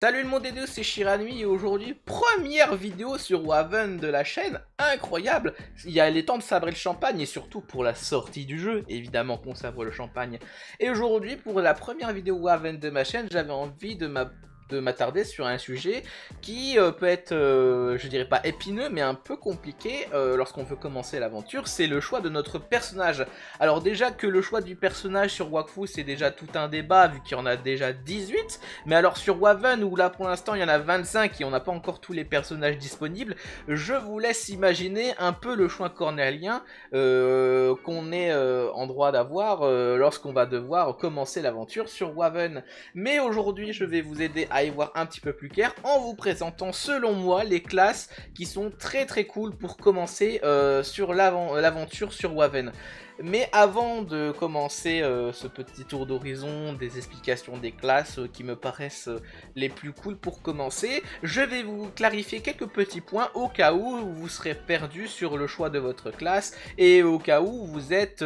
Salut le monde des deux, c'est Shira Nuit et aujourd'hui, première vidéo sur Waven de la chaîne, incroyable. Il est temps de sabrer le champagne et surtout pour la sortie du jeu, évidemment qu'on sabre le champagne. Et aujourd'hui, pour la première vidéo Waven de ma chaîne, j'avais envie de m'attarder sur un sujet qui peut être, je dirais pas épineux, mais un peu compliqué lorsqu'on veut commencer l'aventure, c'est le choix de notre personnage. Alors déjà que le choix du personnage sur Wakfu, c'est déjà tout un débat, vu qu'il y en a déjà 18, mais alors sur Waven, où là pour l'instant il y en a 25 et on n'a pas encore tous les personnages disponibles, je vous laisse imaginer un peu le choix cornélien qu'on est en droit d'avoir lorsqu'on va devoir commencer l'aventure sur Waven. Mais aujourd'hui, je vais vous aider à y voir un petit peu plus clair en vous présentant selon moi les classes qui sont très cool pour commencer sur l'aventure sur Waven. Mais avant de commencer ce petit tour d'horizon des explications des classes qui me paraissent les plus cool pour commencer, je vais vous clarifier quelques petits points au cas où vous serez perdu sur le choix de votre classe et au cas où vous êtes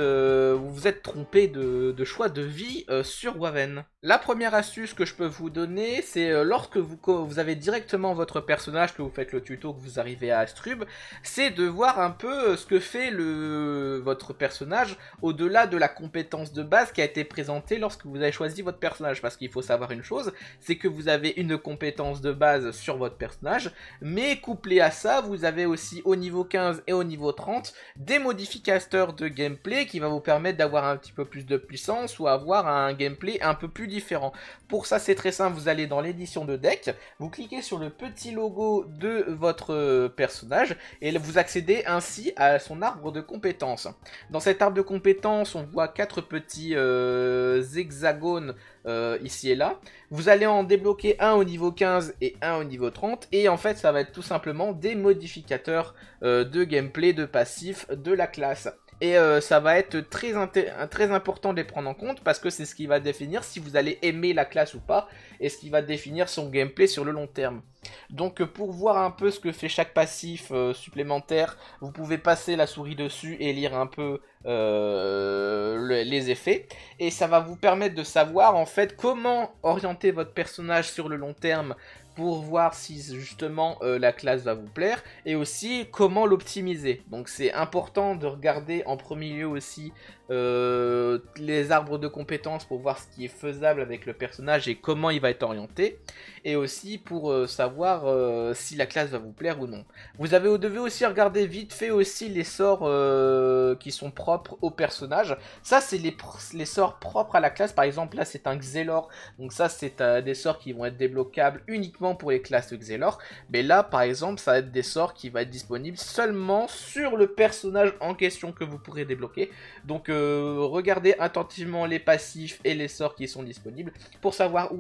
trompé de choix de vie sur Waven. La première astuce que je peux vous donner, c'est lorsque vous avez directement votre personnage, que vous faites le tuto, que vous arrivez à Astrub, c'est de voir un peu ce que fait votre personnage au-delà de la compétence de base qui a été présentée lorsque vous avez choisi votre personnage. Parce qu'il faut savoir une chose, c'est que vous avez une compétence de base sur votre personnage, mais couplé à ça, vous avez aussi au niveau 15 et au niveau 30 des modificateurs de gameplay qui va vous permettre d'avoir un petit peu plus de puissance ou avoir un gameplay un peu plus différent. Pour ça, c'est très simple, vous allez dans l'édition de deck, vous cliquez sur le petit logo de votre personnage et vous accédez ainsi à son arbre de compétences. Dans cette arbre de compétences, on voit 4 petits hexagones ici et là. Vous allez en débloquer un au niveau 15 et un au niveau 30. Et en fait, ça va être tout simplement des modificateurs de gameplay, de passif de la classe. Et ça va être très important de les prendre en compte parce que c'est ce qui va définir si vous allez aimer la classe ou pas et ce qui va définir son gameplay sur le long terme. Donc pour voir un peu ce que fait chaque passif supplémentaire, vous pouvez passer la souris dessus et lire un peu les effets. Et ça va vous permettre de savoir en fait comment orienter votre personnage sur le long terme pour voir si justement la classe va vous plaire et aussi comment l'optimiser. Donc c'est important de regarder en premier lieu aussi les arbres de compétences pour voir ce qui est faisable avec le personnage et comment il va être orienté, et aussi pour savoir si la classe va vous plaire ou non. Vous devez aussi regarder vite fait aussi les sorts qui sont propres au personnage. Ça c'est les sorts propres à la classe. Par exemple là c'est un Xelor, donc ça c'est des sorts qui vont être débloquables uniquement pour les classes Xelor, mais là par exemple ça va être des sorts qui vont être disponibles seulement sur le personnage en question que vous pourrez débloquer. Donc regardez attentivement les passifs et les sorts qui sont disponibles pour savoir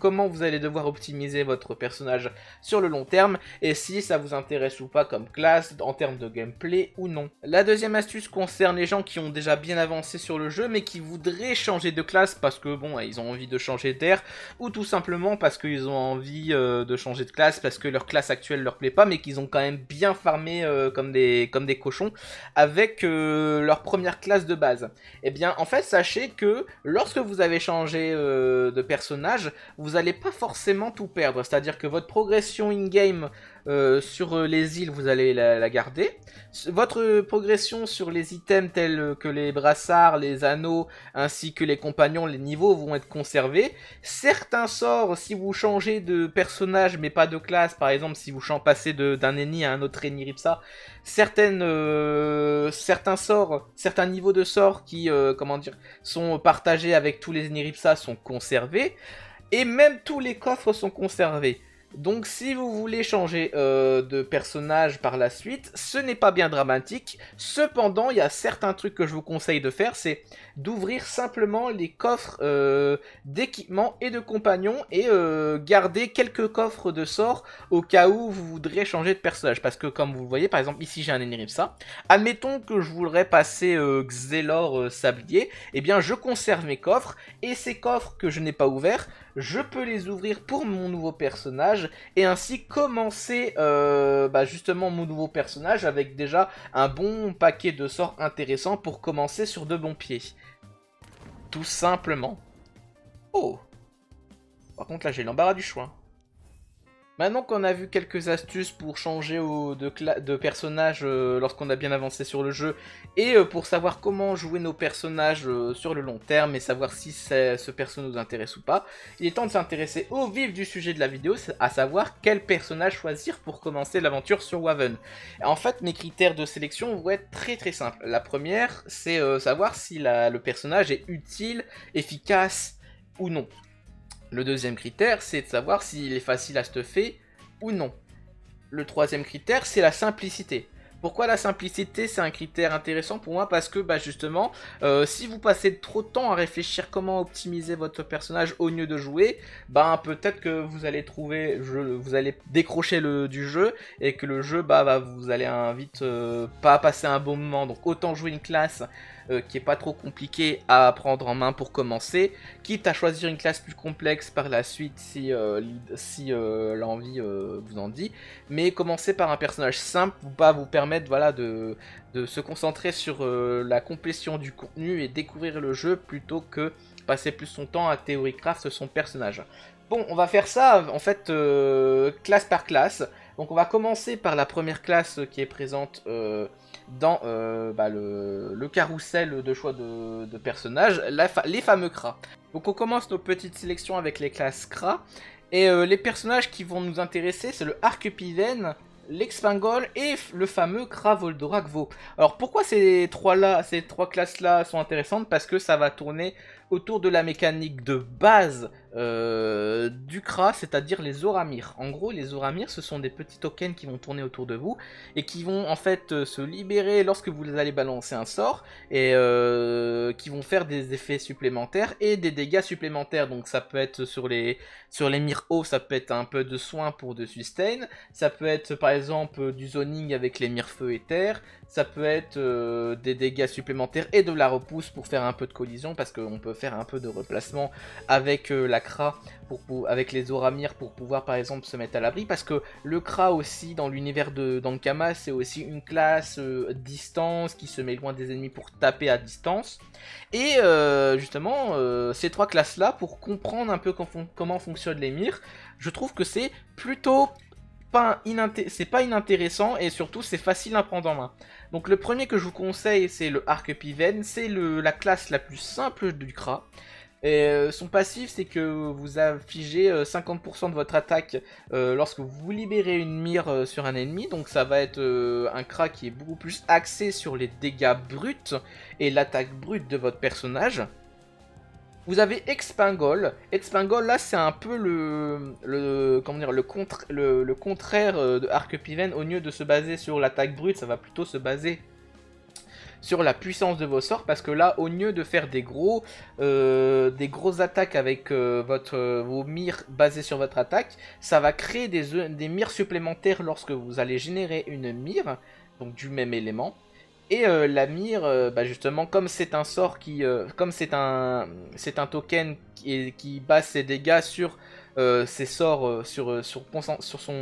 comment vous allez devoir optimiser votre personnage sur le long terme et si ça vous intéresse ou pas comme classe en termes de gameplay ou non. La deuxième astuce concerne les gens qui ont déjà bien avancé sur le jeu mais qui voudraient changer de classe parce que bon, ils ont envie de changer d'air ou tout simplement parce qu'ils ont envie de changer de classe parce que leur classe actuelle leur plaît pas, mais qu'ils ont quand même bien farmé comme des cochons avec leur première classe de base. Et bien en fait sachez que lorsque vous avez changé de personnage, vous n'allez pas forcément tout perdre, c'est à dire que votre progression in-game sur les îles vous allez la garder, votre progression sur les items tels que les brassards, les anneaux ainsi que les compagnons, les niveaux vont être conservés. Certains sorts, si vous changez de personnage mais pas de classe, par exemple si vous passez d'un Eni à un autre Eniripsa, certains niveaux de sorts qui sont partagés avec tous les Eniripsa sont conservés, et même tous les coffres sont conservés. Donc si vous voulez changer de personnage par la suite, ce n'est pas bien dramatique. Cependant, il y a certains trucs que je vous conseille de faire, c'est d'ouvrir simplement les coffres d'équipement et de compagnons et garder quelques coffres de sorts au cas où vous voudrez changer de personnage. Parce que comme vous le voyez, par exemple ici j'ai un Eniripsa. Admettons que je voudrais passer Xelor Sablier, eh bien je conserve mes coffres et ces coffres que je n'ai pas ouverts, je peux les ouvrir pour mon nouveau personnage et ainsi commencer justement mon nouveau personnage avec déjà un bon paquet de sorts intéressants pour commencer sur de bons pieds. Tout simplement. Oh Par contre, là, j'ai l'embarras du choix. Maintenant qu'on a vu quelques astuces pour changer de personnage lorsqu'on a bien avancé sur le jeu, et pour savoir comment jouer nos personnages sur le long terme et savoir si ce perso nous intéresse ou pas, il est temps de s'intéresser au vif du sujet de la vidéo, à savoir quel personnage choisir pour commencer l'aventure sur Waven. En fait, mes critères de sélection vont être très très simples. La première, c'est savoir si le personnage est utile, efficace ou non. Le deuxième critère, c'est de savoir s'il est facile à stuffer ou non. Le troisième critère, c'est la simplicité. Pourquoi la simplicité, c'est un critère intéressant pour moi? Parce que justement, si vous passez trop de temps à réfléchir comment optimiser votre personnage au lieu de jouer, peut-être que vous allez décrocher du jeu et que le jeu, vous allez vite pas passer un bon moment. Donc autant jouer une classe qui est pas trop compliquée à prendre en main pour commencer, quitte à choisir une classe plus complexe par la suite si l'envie vous en dit. Mais commencez par un personnage simple pour pas vous permettre de se concentrer sur la complétion du contenu et découvrir le jeu plutôt que passer plus son temps à théorycraft son personnage. Bon, on va faire ça en fait classe par classe. Donc on va commencer par la première classe qui est présente dans le carrousel de choix de personnages, les fameux Kra. Donc on commence nos petites sélections avec les classes Kra. Et les personnages qui vont nous intéresser, c'est le Arc Piven, l'Expingol et le fameux Kravoldorakvo. Alors pourquoi ces trois classes-là sont intéressantes? Parce que ça va tourner autour de la mécanique de base du Kra, c'est-à-dire les Zoramir. En gros, les Zoramir, ce sont des petits tokens qui vont tourner autour de vous et qui vont en fait se libérer lorsque vous allez balancer un sort et qui vont faire des effets supplémentaires et des dégâts supplémentaires. Donc ça peut être sur les mires hauts, ça peut être un peu de soin pour de sustain, ça peut être par exemple du zoning avec les mires feu et terre, ça peut être des dégâts supplémentaires et de la repousse pour faire un peu de collision parce qu'on peut faire un peu de replacement avec la Kra, avec les Zoramir pour pouvoir par exemple se mettre à l'abri, parce que le Kra aussi dans l'univers de Dankama, c'est aussi une classe distance qui se met loin des ennemis pour taper à distance. Et justement ces trois classes là, pour comprendre un peu comment fonctionnent les mires, je trouve que c'est plutôt pas inintéressant et surtout c'est facile à prendre en main. Donc le premier que je vous conseille, c'est le Arc Piven, c'est la classe la plus simple du Kra. Et son passif, c'est que vous affligez 50% de votre attaque lorsque vous libérez une mire sur un ennemi. Donc ça va être un Kra qui est beaucoup plus axé sur les dégâts bruts et l'attaque brute de votre personnage. Vous avez Expingol. Expingol, là, c'est un peu le contraire de Arc Piven. Au lieu de se baser sur l'attaque brute, ça va plutôt se baser sur la puissance de vos sorts, parce que là, au lieu de faire des grosses attaques avec vos mires basées sur votre attaque, ça va créer des mires supplémentaires lorsque vous allez générer une mire, donc du même élément. Et la mire, justement, comme c'est un sort qui, comme c'est un token qui base ses dégâts sur ses sorts, sur son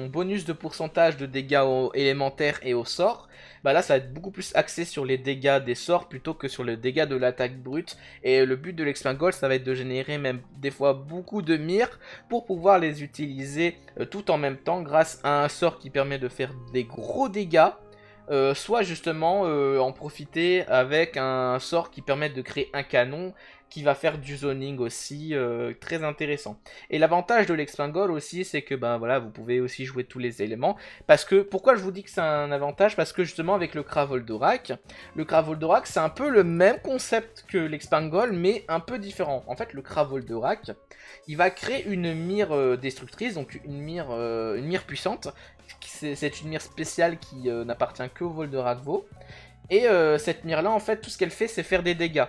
bonus de pourcentage de dégâts élémentaires et au sort, là ça va être beaucoup plus axé sur les dégâts des sorts plutôt que sur les dégâts de l'attaque brute. Et le but de l'Expingol, ça va être de générer même des fois beaucoup de mires pour pouvoir les utiliser tout en même temps grâce à un sort qui permet de faire des gros dégâts. Soit justement en profiter avec un sort qui permet de créer un canon qui va faire du zoning aussi, très intéressant. Et l'avantage de l'Expingol aussi, c'est que vous pouvez aussi jouer tous les éléments. Parce que, pourquoi je vous dis que c'est un avantage? Parce que justement avec le Kravoldorak, c'est un peu le même concept que l'Expingol, mais un peu différent. En fait, le Kravoldorak, il va créer une mire destructrice, donc une mire puissante. C'est une mire spéciale qui n'appartient qu'au Voldorakvo. Et cette mire là, en fait, tout ce qu'elle fait, c'est faire des dégâts.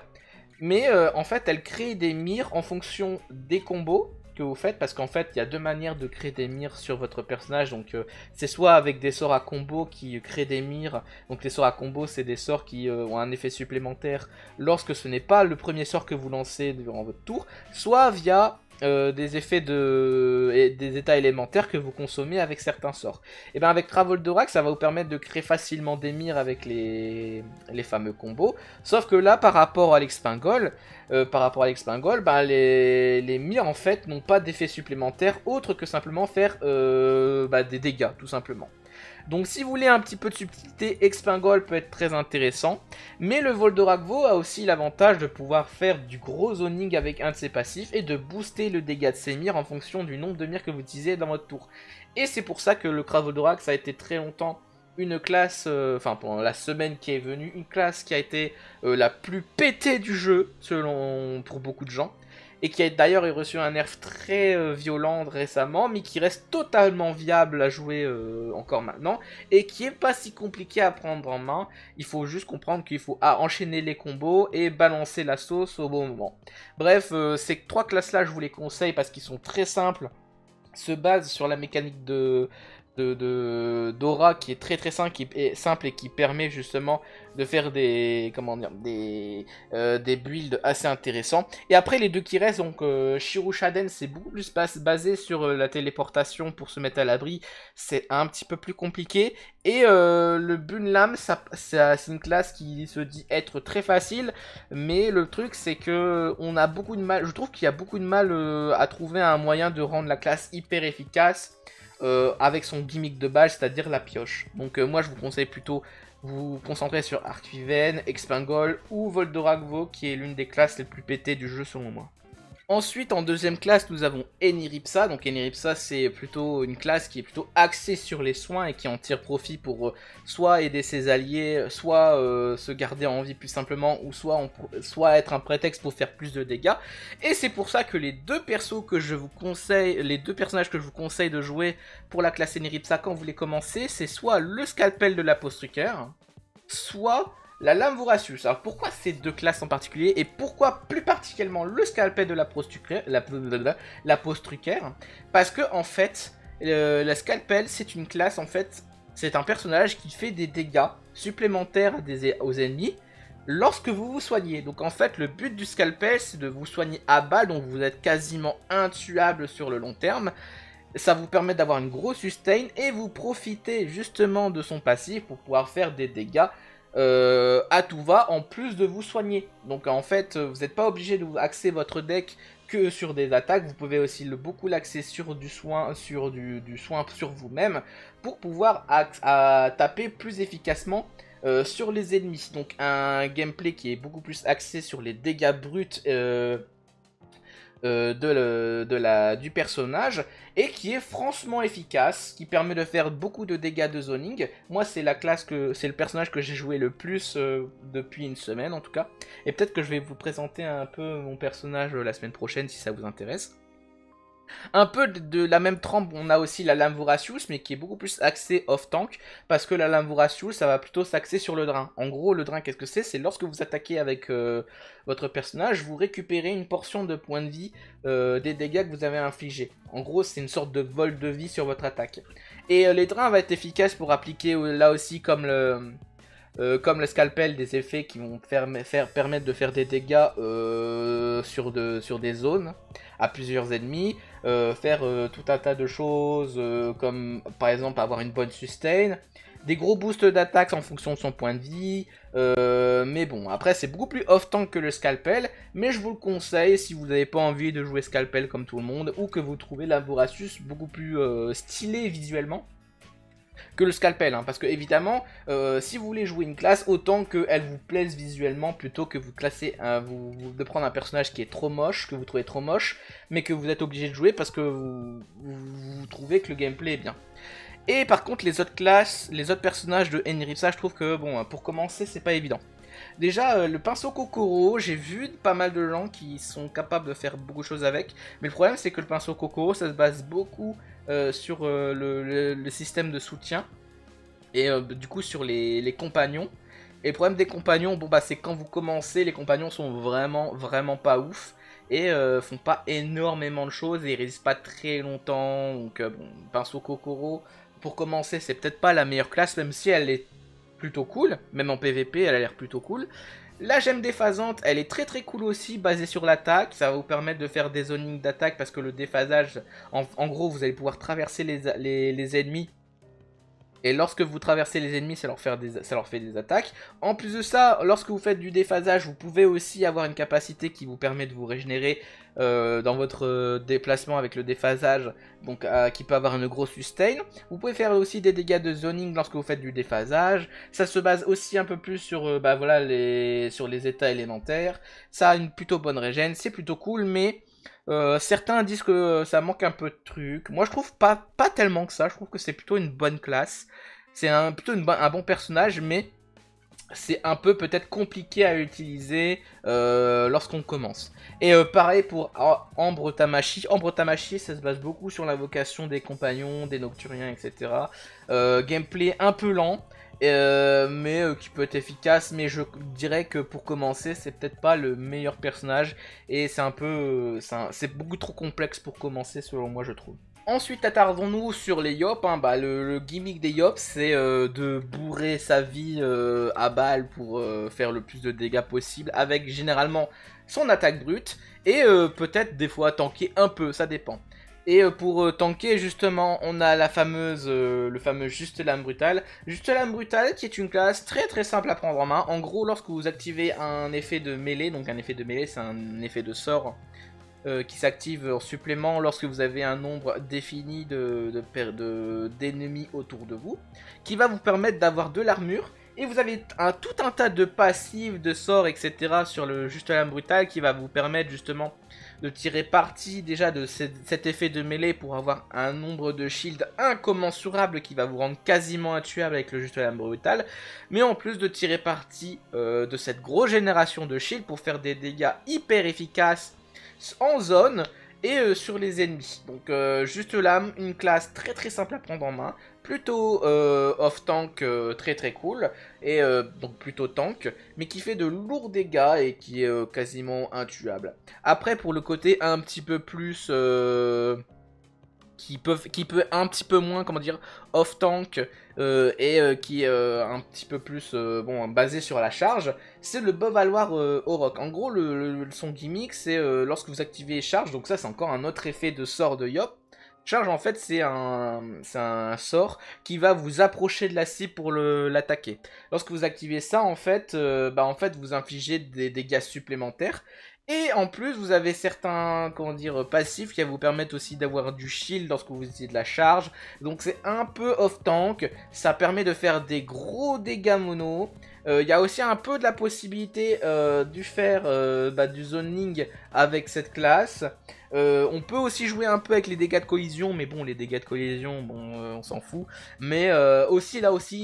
Mais en fait, elle crée des mires en fonction des combos que vous faites, parce qu'en fait, il y a deux manières de créer des mires sur votre personnage. Donc, c'est soit avec des sorts à combo qui créent des mires. Donc, les sorts à combo, c'est des sorts qui ont un effet supplémentaire lorsque ce n'est pas le premier sort que vous lancez durant votre tour, soit via des effets des états élémentaires que vous consommez avec certains sorts. Et bien avec Kravoldorak, ça va vous permettre de créer facilement des mires avec les fameux combos. Sauf que là, par rapport à l'Expingol, par rapport à l'Expingol, ben les mires en fait n'ont pas d'effet supplémentaire autre que simplement faire des dégâts tout simplement. Donc si vous voulez un petit peu de subtilité, Expingol peut être très intéressant. Mais le Voldorakvo a aussi l'avantage de pouvoir faire du gros zoning avec un de ses passifs et de booster le dégât de ses mires en fonction du nombre de mires que vous utilisez dans votre tour. Et c'est pour ça que le Kravoldorakvo, ça a été très longtemps une classe, pendant la semaine qui est venue, une classe qui a été la plus pétée du jeu pour beaucoup de gens. Et qui a d'ailleurs reçu un nerf très violent récemment, mais qui reste totalement viable à jouer encore maintenant, et qui est pas si compliqué à prendre en main. Il faut juste comprendre qu'il faut enchaîner les combos et balancer la sauce au bon moment. Bref, ces trois classes-là, je vous les conseille parce qu'ils sont très simples, se basent sur la mécanique d'aura qui est très simple et qui permet justement de faire des builds assez intéressants. Et après les deux qui restent, donc Shiru Shaden, c'est beaucoup plus basé sur la téléportation pour se mettre à l'abri, c'est un petit peu plus compliqué. Et le Bunlam, c'est une classe qui se dit être très facile, mais le truc c'est que on a beaucoup de mal, je trouve qu'il y a beaucoup de mal à trouver un moyen de rendre la classe hyper efficace. Avec son gimmick de base, c'est-à-dire la pioche. Donc moi je vous conseille plutôt vous concentrer sur Arc Piven, Expingol ou Voldorakvo, qui est l'une des classes les plus pétées du jeu selon moi. Ensuite, en deuxième classe, nous avons Eniripsa. Donc Eniripsa, c'est plutôt une classe qui est plutôt axée sur les soins et qui en tire profit pour soit aider ses alliés, soit se garder en vie plus simplement, ou soit être un prétexte pour faire plus de dégâts. Et c'est pour ça que les deux persos que je vous conseille, les deux personnages que je vous conseille de jouer pour la classe Eniripsa quand vous les commencez, c'est soit le Scalpel de l'Apothicaire, soit la Lame Voratius. Alors pourquoi ces deux classes en particulier, et pourquoi plus particulièrement le Scalpel de l'Apothicaire? Parce que en fait, la Scalpel, c'est une classe, en fait, c'est un personnage qui fait des dégâts supplémentaires aux ennemis lorsque vous vous soignez. Donc en fait, le but du Scalpel, c'est de vous soigner à balle, donc vous êtes quasiment intuable sur le long terme. Ça vous permet d'avoir une grosse sustain et vous profitez justement de son passif pour pouvoir faire des dégâts à tout va, en plus de vous soigner. Donc en fait, vous n'êtes pas obligé de vous axer votre deck que sur des attaques, vous pouvez aussi beaucoup l'axer sur du soin, sur vous-même, pour pouvoir taper plus efficacement sur les ennemis. Donc un gameplay qui est beaucoup plus axé sur les dégâts bruts du personnage, et qui est franchement efficace, qui permet de faire beaucoup de dégâts de zoning. Moi, c'est le personnage que j'ai joué le plus depuis une semaine en tout cas, et peut-être que je vais vous présenter un peu mon personnage la semaine prochaine si ça vous intéresse. Un peu de la même trempe, on a aussi la Lame Voratius, mais qui est beaucoup plus axée off-tank, parce que la Lame Voratius, ça va plutôt s'axer sur le drain. En gros, le drain, qu'est-ce que c'est? C'est lorsque vous attaquez avec votre personnage, vous récupérez une portion de points de vie des dégâts que vous avez infligés. En gros, c'est une sorte de vol de vie sur votre attaque. Et les drains vont être efficaces pour appliquer, là aussi, comme le Scalpel, des effets qui vont permettre de faire des dégâts sur des zones à plusieurs ennemis, faire tout un tas de choses comme par exemple avoir une bonne sustain, des gros boosts d'attaque en fonction de son point de vie, mais bon, après c'est beaucoup plus off-tank que le Scalpel, mais je vous le conseille si vous n'avez pas envie de jouer Scalpel comme tout le monde, ou que vous trouvez la Voratius beaucoup plus stylée visuellement que le Scalpel, hein, parce que évidemment si vous voulez jouer une classe, autant qu'elle vous plaise visuellement, plutôt que vous classez de prendre un personnage qui est trop moche, que vous trouvez trop moche, mais que vous êtes obligé de jouer parce que vous trouvez que le gameplay est bien. Et par contre les autres classes, les autres personnages de Eniripsa, je trouve que bon, pour commencer c'est pas évident. Déjà le pinceau Kokoro, j'ai vu pas mal de gens qui sont capables de faire beaucoup de choses avec, mais le problème c'est que le pinceau Kokoro, ça se base beaucoup sur le système de soutien et du coup sur les compagnons. Et le problème des compagnons, bon bah c'est quand vous commencez, les compagnons sont vraiment pas ouf et font pas énormément de choses et ils résistent pas très longtemps. Donc bon, pinceau Kokoro pour commencer c'est peut-être pas la meilleure classe, même si elle est plutôt cool, même en PVP elle a l'air plutôt cool. La Gemme Déphasante, elle est très cool aussi, basée sur l'attaque, ça va vous permettre de faire des zonings d'attaque parce que le déphasage, en gros vous allez pouvoir traverser les ennemis Et lorsque vous traversez les ennemis, ça leur fait des attaques. En plus de ça, lorsque vous faites du déphasage, vous pouvez aussi avoir une capacité qui vous permet de vous régénérer dans votre déplacement avec le déphasage, donc qui peut avoir une grosse sustain. Vous pouvez faire aussi des dégâts de zoning lorsque vous faites du déphasage. Ça se base aussi un peu plus sur, voilà, sur les états élémentaires. Ça a une plutôt bonne régène, c'est plutôt cool, mais... certains disent que ça manque un peu de trucs. Moi je trouve pas tellement que ça. Je trouve que c'est plutôt une bonne classe. C'est plutôt un bon personnage, mais c'est un peu peut-être compliqué à utiliser lorsqu'on commence. Et pareil pour Ambre Tamashi. Ambre Tamashi, ça se base beaucoup sur l'invocation des compagnons, des nocturiens, etc. Gameplay un peu lent, mais qui peut être efficace, mais je dirais que pour commencer c'est peut-être pas le meilleur personnage et c'est un peu c'est beaucoup trop complexe pour commencer selon moi, je trouve. Ensuite, attardons-nous sur les Yop, hein. Le gimmick des Yop, c'est de bourrer sa vie à balles pour faire le plus de dégâts possible avec généralement son attaque brute et peut-être des fois tanker un peu, ça dépend. Et pour tanker, justement, on a le fameux Juste Lame Brutale. Juste Lame Brutale qui est une classe très très simple à prendre en main. En gros, lorsque vous activez un effet de mêlée, donc un effet de mêlée c'est un effet de sort qui s'active en supplément lorsque vous avez un nombre défini d'ennemis autour de vous, qui va vous permettre d'avoir de l'armure. Et vous avez tout un tas de passifs, de sorts, etc. sur le Juste Lame Brutale qui va vous permettre justement de tirer parti déjà de cet effet de mêlée pour avoir un nombre de shields incommensurable qui va vous rendre quasiment intuable avec le Juste Lame Brutale. Mais en plus de tirer parti de cette grosse génération de shields pour faire des dégâts hyper efficaces en zone et sur les ennemis. Donc Juste Lame, une classe très très simple à prendre en main. Plutôt off-tank, très très cool, et donc plutôt tank, mais qui fait de lourds dégâts et qui est quasiment intuable. Après, pour le côté un petit peu plus... qui peut un petit peu moins, comment dire, off-tank, et qui est un petit peu plus basé sur la charge, c'est le Bovaloir au Roc. En gros, son gimmick, c'est lorsque vous activez charge, donc ça c'est encore un autre effet de sort de Yop. Charge, en fait, c'est un sort qui va vous approcher de la cible pour l'attaquer. Lorsque vous activez ça, en fait, vous infligez des dégâts supplémentaires. Et en plus, vous avez certains, passifs qui vous permettent aussi d'avoir du shield lorsque vous utilisez de la charge. Donc c'est un peu off-tank, ça permet de faire des gros dégâts mono. Il y a aussi un peu de la possibilité de faire du zoning avec cette classe. On peut aussi jouer un peu avec les dégâts de collision, mais bon, les dégâts de collision, on s'en fout. Mais aussi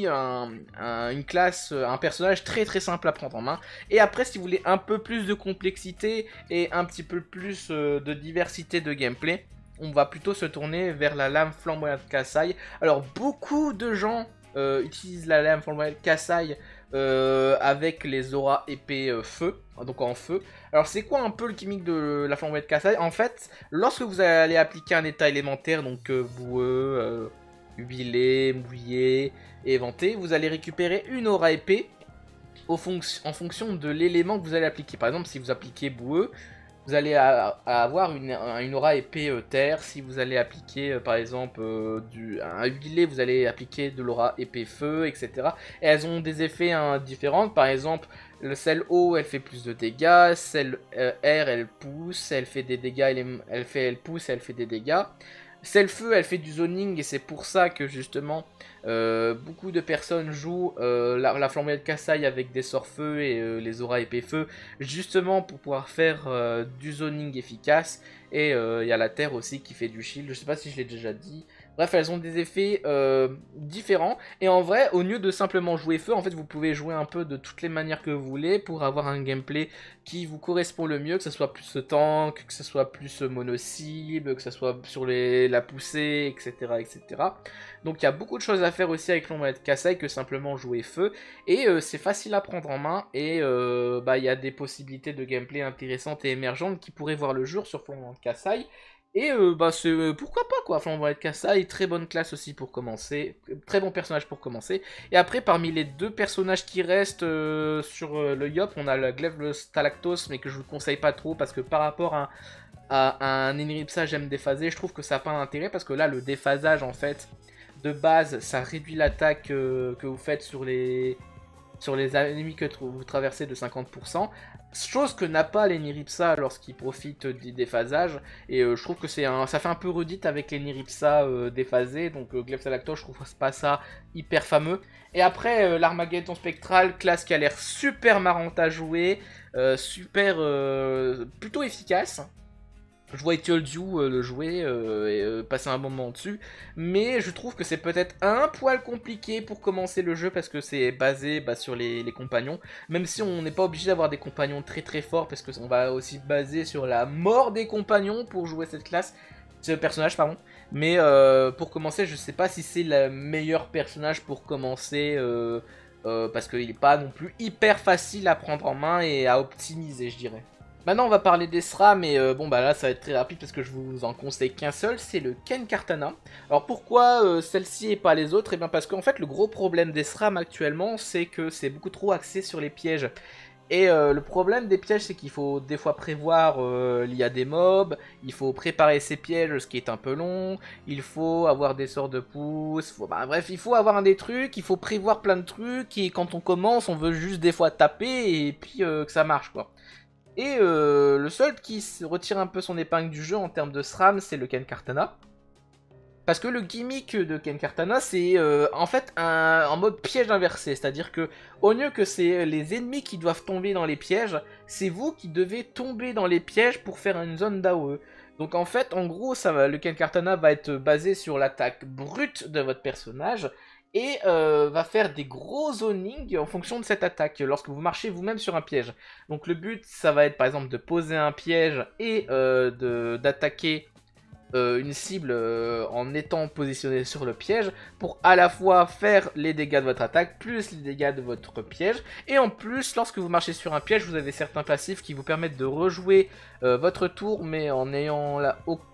une classe, un personnage très très simple à prendre en main. Et après, si vous voulez un peu plus de complexité et un petit peu plus de diversité de gameplay, on va plutôt se tourner vers la Lame Flamboyante Kasaï. Alors, beaucoup de gens utilisent la Lame Flamboyante Kasaï avec les auras épée feu, donc en feu. Alors c'est quoi un peu le gimmick de la Flamboyante Kasaï? En fait, lorsque vous allez appliquer un état élémentaire, donc boueux, huilé, mouillé, éventé, vous allez récupérer une aura épée en fonction de l'élément que vous allez appliquer. Par exemple, si vous appliquez boueux, vous allez avoir une aura épée terre. Si vous allez appliquer par exemple un huilé, vous allez appliquer de l'aura épée feu, etc. Et elles ont des effets différents. Par exemple, celle O, elle fait plus de dégâts. Celle R, elle pousse, elle fait des dégâts, elle pousse, elle fait des dégâts. Celle feu, elle fait du zoning, et c'est pour ça que justement beaucoup de personnes jouent la Flamboyante Kasaï avec des sorts feu et les auras épée feu, justement pour pouvoir faire du zoning efficace. Et il y a la terre aussi qui fait du shield, je sais pas si je l'ai déjà dit. Bref, elles ont des effets différents, et en vrai, au lieu de simplement jouer feu, en fait, vous pouvez jouer un peu de toutes les manières que vous voulez pour avoir un gameplay qui vous correspond le mieux, que ce soit plus tank, que ce soit plus mono-cible, que ce soit sur la poussée, etc., etc. Donc, il y a beaucoup de choses à faire aussi avec Flamboyante Kasaï que simplement jouer feu, et c'est facile à prendre en main, et y a des possibilités de gameplay intéressantes et émergentes qui pourraient voir le jour sur Flamboyante Kasaï. Et pourquoi pas quoi, Flamboyante Kasaï, très bonne classe aussi pour commencer, très bon personnage pour commencer. Et après, parmi les deux personnages qui restent sur le Yop, on a la Glaive Stalactos, mais que je vous conseille pas trop parce que par rapport à un Eniripsa Gemme Déphasée, je trouve que ça n'a pas d'intérêt, parce que là le déphasage en fait de base, ça réduit l'attaque que vous faites sur les ennemis que vous traversez de 50%. Chose que n'a pas l'Eniripsa lorsqu'il profite des déphasages. Et je trouve que ça fait un peu redite avec l'Eniripsa déphasé. Donc Glaive Stalactos, je trouve pas ça hyper fameux. Et après l'Armagetton Spectral, classe qui a l'air super marrante à jouer. Super... plutôt efficace. Je vois Etioldu le jouer et passer un bon moment dessus, mais je trouve que c'est peut-être un poil compliqué pour commencer le jeu parce que c'est basé sur les compagnons, même si on n'est pas obligé d'avoir des compagnons très forts parce qu'on va aussi baser sur la mort des compagnons pour jouer cette classe, ce personnage pardon. Mais pour commencer, je sais pas si c'est le meilleur personnage pour commencer parce qu'il n'est pas non plus hyper facile à prendre en main et à optimiser, je dirais. Maintenant on va parler des SRAM, mais bon bah là ça va être très rapide parce que je vous en conseille qu'un seul, c'est le Ken Kartana. Alors pourquoi celle-ci et pas les autres? Et bien parce qu'en fait le gros problème des SRAM actuellement, c'est que c'est beaucoup trop axé sur les pièges. Et le problème des pièges, c'est qu'il faut des fois prévoir l'IA des mobs, il faut préparer ses pièges, ce qui est un peu long, il faut avoir des sorts de pouces, bref, il faut avoir des trucs, il faut prévoir plein de trucs, et quand on commence, on veut juste des fois taper et puis que ça marche quoi. Et le seul qui retire un peu son épingle du jeu en termes de SRAM, c'est le Ken Kartana. Parce que le gimmick de Ken Kartana, c'est en fait en mode piège inversé. C'est-à-dire que, au lieu que c'est les ennemis qui doivent tomber dans les pièges, c'est vous qui devez tomber dans les pièges pour faire une zone d'AOE. Donc en fait, en gros, le Ken Kartana va être basé sur l'attaque brute de votre personnage. Et va faire des gros zonings en fonction de cette attaque, lorsque vous marchez vous-même sur un piège. Donc le but, ça va être par exemple de poser un piège et d'attaquer une cible en étant positionné sur le piège, pour à la fois faire les dégâts de votre attaque, plus les dégâts de votre piège. Et en plus, lorsque vous marchez sur un piège, vous avez certains passifs qui vous permettent de rejouer votre tour, mais en n'ayant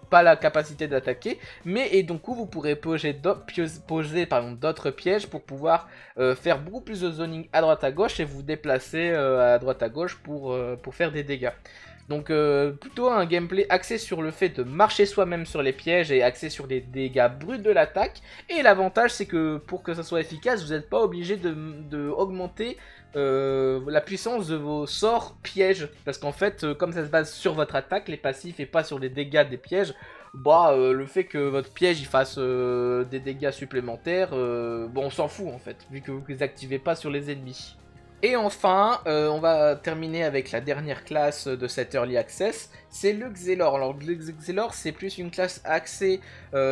pas la capacité d'attaquer, mais et donc vous pourrez poser d'autres pièges pour pouvoir faire beaucoup plus de zoning à droite à gauche et vous déplacer à droite à gauche pour faire des dégâts. Donc plutôt un gameplay axé sur le fait de marcher soi-même sur les pièges et axé sur des dégâts bruts de l'attaque. Et l'avantage, c'est que pour que ça soit efficace, vous n'êtes pas obligé d'augmenter la puissance de vos sorts pièges. Parce qu'en fait, comme ça se base sur votre attaque, les passifs, et pas sur les dégâts des pièges, le fait que votre piège il fasse des dégâts supplémentaires, on s'en fout en fait, vu que vous ne les activez pas sur les ennemis. Et enfin, on va terminer avec la dernière classe de cette Early Access, c'est le Xelor. Alors le Xelor, c'est plus une classe axée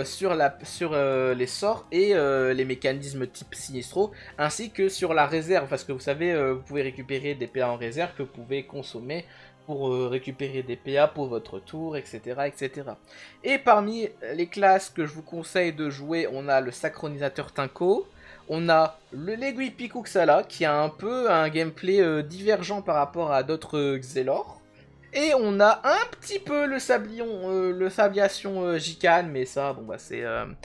sur les sorts et les mécanismes type sinistraux, ainsi que sur la réserve, parce que vous savez, vous pouvez récupérer des PA en réserve que vous pouvez consommer pour récupérer des PA pour votre tour, etc. Et parmi les classes que je vous conseille de jouer, on a le Synchronisateur Tinko. On a l'Aiguille Pikouksala qui a un peu un gameplay divergent par rapport à d'autres Xelor. Et on a un petit peu le Sabliation Jikan, mais ça, c'est un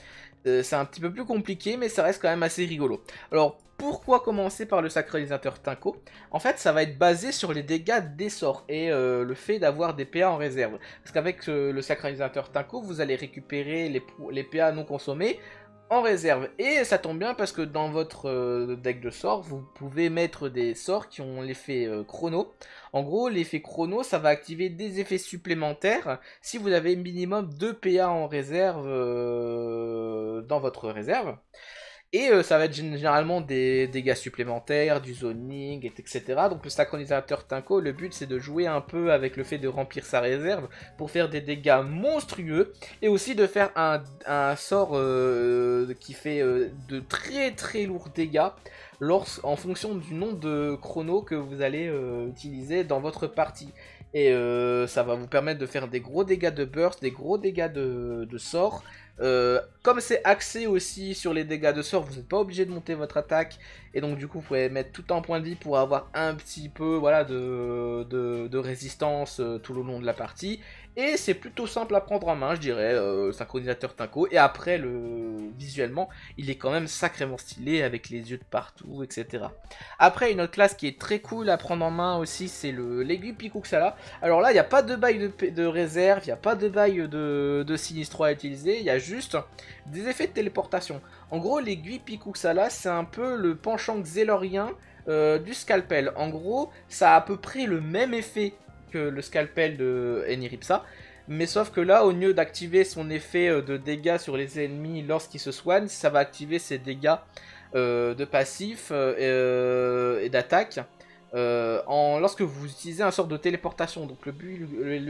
petit peu plus compliqué, mais ça reste quand même assez rigolo. Alors, pourquoi commencer par le Synchronisateur Tinko? En fait, ça va être basé sur les dégâts des sorts et le fait d'avoir des PA en réserve. Parce qu'avec le Synchronisateur Tinko, vous allez récupérer les PA non consommés en réserve, et ça tombe bien parce que dans votre deck de sorts, vous pouvez mettre des sorts qui ont l'effet chrono. En gros, l'effet chrono, ça va activer des effets supplémentaires si vous avez minimum 2 PA en réserve dans votre réserve. Et ça va être généralement des dégâts supplémentaires, du zoning, etc. Donc le Synchronisateur Tinko, le but c'est de jouer un peu avec le fait de remplir sa réserve pour faire des dégâts monstrueux. Et aussi de faire un sort qui fait de très lourds dégâts en fonction du nombre de chronos que vous allez utiliser dans votre partie. Et ça va vous permettre de faire des gros dégâts de burst, des gros dégâts de sort. Comme c'est axé aussi sur les dégâts de sort, vous n'êtes pas obligé de monter votre attaque, et donc du coup vous pouvez mettre tout en point de vie pour avoir un petit peu de résistance tout le long de la partie. Et c'est plutôt simple à prendre en main, je dirais, Synchronisateur Tinko. Et après, le visuellement, il est quand même sacrément stylé avec les yeux de partout, etc. Après, une autre classe qui est très cool à prendre en main aussi, c'est l'Aiguille Pikouksala. Alors là, il n'y a pas de bail de réserve, il n'y a pas de bail de Sinistro à utiliser, il y a juste des effets de téléportation. En gros, l'Aiguille Pikouksala, c'est un peu le penchant xélorien du scalpel. En gros, ça a à peu près le même effet que le scalpel de Eniripsa. Mais sauf que là, au lieu d'activer son effet de dégâts sur les ennemis lorsqu'ils se soignent, ça va activer ses dégâts de passif et d'attaque lorsque vous utilisez un sort de téléportation. Donc le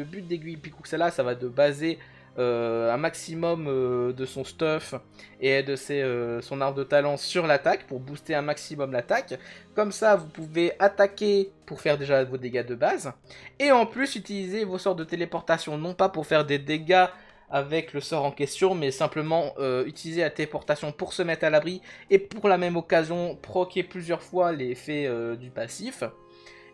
but d'Aiguille Pikouksala, ça va de baser un maximum de son stuff et de son arbre de talent sur l'attaque pour booster un maximum l'attaque. Comme ça, vous pouvez attaquer pour faire déjà vos dégâts de base et en plus utiliser vos sorts de téléportation, non pas pour faire des dégâts avec le sort en question, mais simplement utiliser la téléportation pour se mettre à l'abri et pour la même occasion proquer plusieurs fois l'effet du passif.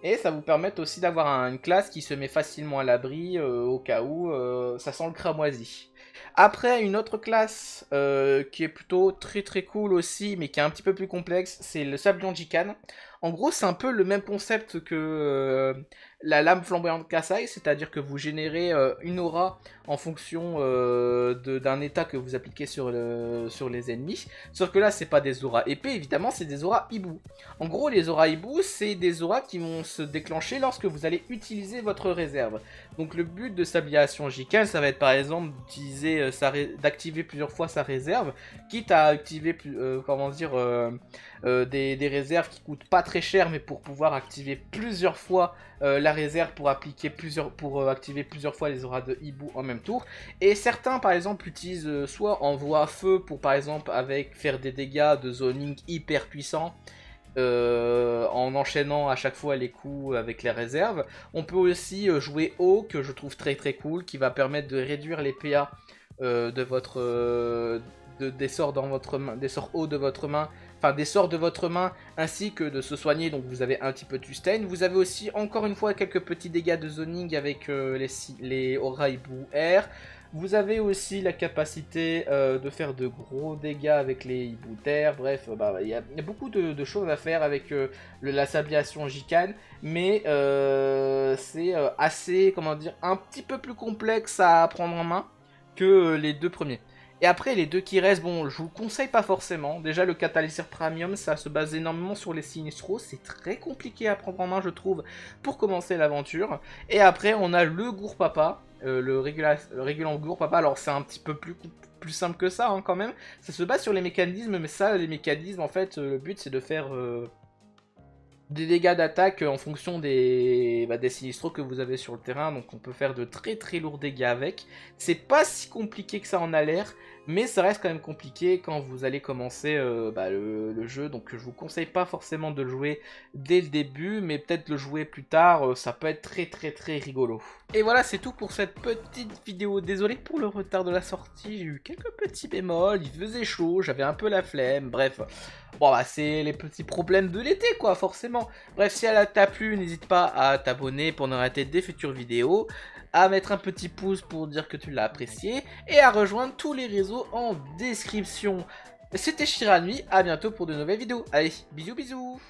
Et ça vous permet aussi d'avoir une classe qui se met facilement à l'abri au cas où ça sent le cramoisi. Après, une autre classe qui est plutôt très très cool aussi, mais qui est un petit peu plus complexe, c'est le Sablier Jikan. En gros, c'est un peu le même concept que la Lame Flamboyante Kasaï, c'est-à-dire que vous générez une aura en fonction d'un état que vous appliquez sur les ennemis. Sauf que là, c'est pas des auras épées, évidemment, c'est des auras hibou. En gros, les auras hibou, c'est des auras qui vont se déclencher lorsque vous allez utiliser votre réserve. Donc le but de Sablier Jikan, ça va être par exemple d'activer plusieurs fois sa réserve, quitte à activer des réserves qui coûtent pas très cher, mais pour pouvoir activer plusieurs fois la réserve pour activer plusieurs fois les auras de hibou en même tour. Et certains par exemple utilisent soit envoi à feu pour par exemple faire des dégâts de zoning hyper puissants en enchaînant à chaque fois les coups avec les réserves. On peut aussi jouer haut, que je trouve très très cool, qui va permettre de réduire les PA des sorts hauts de votre main, enfin des sorts de votre main, ainsi que de se soigner, donc vous avez un petit peu de sustain. Vous avez aussi encore une fois quelques petits dégâts de zoning avec les aura hibou air. Vous avez aussi la capacité de faire de gros dégâts avec les hiboux d'air. Bref, il y a beaucoup de choses à faire avec la Sablier Jikan, mais c'est assez, un petit peu plus complexe à prendre en main que les deux premiers. Et après, les deux qui restent, bon, je vous conseille pas forcément. Déjà, le Catalyseur Premium, ça se base énormément sur les Sinistros. C'est très compliqué à prendre en main, je trouve, pour commencer l'aventure. Et après, on a le Gour Papa, le régulant Gour Papa. Alors, c'est un petit peu plus simple que ça, hein, quand même. Ça se base sur les mécanismes, mais ça, les mécanismes, en fait, le but, c'est de faire des dégâts d'attaque en fonction des sinistros que vous avez sur le terrain. Donc on peut faire de très très lourds dégâts avec. C'est pas si compliqué que ça en a l'air, mais ça reste quand même compliqué quand vous allez commencer le jeu. Donc je vous conseille pas forcément de le jouer dès le début, mais peut-être le jouer plus tard, ça peut être très très très rigolo. Et voilà, c'est tout pour cette petite vidéo. Désolé pour le retard de la sortie, j'ai eu quelques petits bémols, il faisait chaud, j'avais un peu la flemme, bref. Bon c'est les petits problèmes de l'été quoi, forcément. Bref, si elle t'a plu, n'hésite pas à t'abonner pour ne rater des futures vidéos, à mettre un petit pouce pour dire que tu l'as apprécié et à rejoindre tous les réseaux en description. C'était Shira Nuit, à bientôt pour de nouvelles vidéos. Allez, bisous bisous.